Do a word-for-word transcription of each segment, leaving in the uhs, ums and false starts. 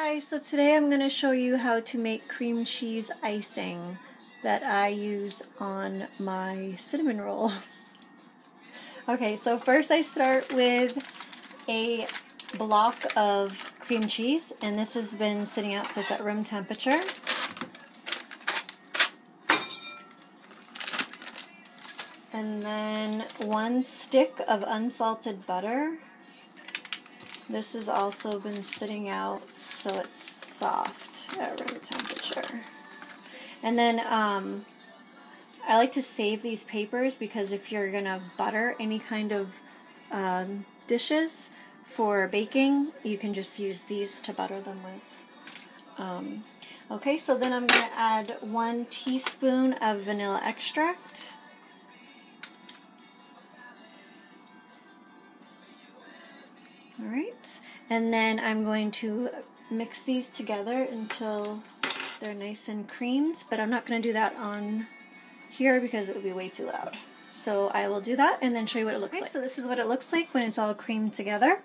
Hi guys, so today I'm going to show you how to make cream cheese icing that I use on my cinnamon rolls. Okay, so first I start with a block of cream cheese, and this has been sitting out so it's at room temperature. And then one stick of unsalted butter. This has also been sitting out so it's soft at room temperature. And then um, I like to save these papers because if you're going to butter any kind of um, dishes for baking, you can just use these to butter them with. Um, okay, so then I'm going to add one teaspoon of vanilla extract. All right, and then I'm going to mix these together until they're nice and creamed, but I'm not going to do that on here because it would be way too loud. So I will do that and then show you what it looks okay, like. So this is what it looks like when it's all creamed together.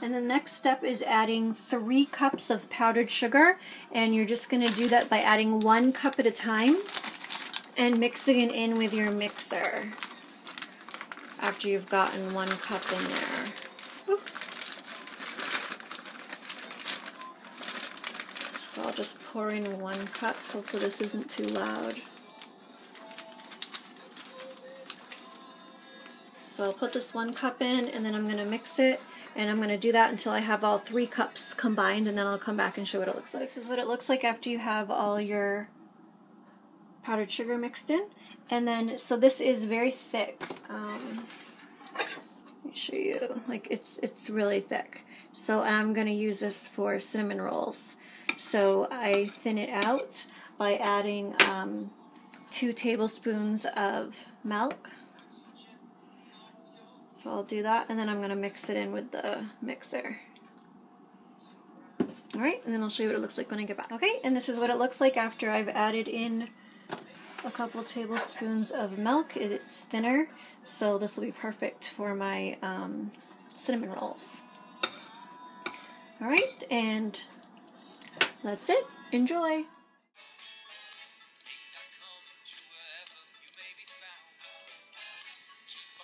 And the next step is adding three cups of powdered sugar, and you're just going to do that by adding one cup at a time and mixing it in with your mixer after you've gotten one cup in there. Oop. So I'll just pour in one cup. Hopefully this isn't too loud. So I'll put this one cup in, and then I'm going to mix it, and I'm going to do that until I have all three cups combined, and then I'll come back and show what it looks like. This is what it looks like after you have all your powdered sugar mixed in. And then, so this is very thick. Um, let me show you. Like, it's it's really thick. So, and I'm going to use this for cinnamon rolls. So I thin it out by adding um, two tablespoons of milk. So I'll do that, and then I'm going to mix it in with the mixer. All right, and then I'll show you what it looks like when I get back. Okay, and this is what it looks like after I've added in a couple tablespoons of milk. It's thinner, so this will be perfect for my um, cinnamon rolls. All right, and that's it. Enjoy!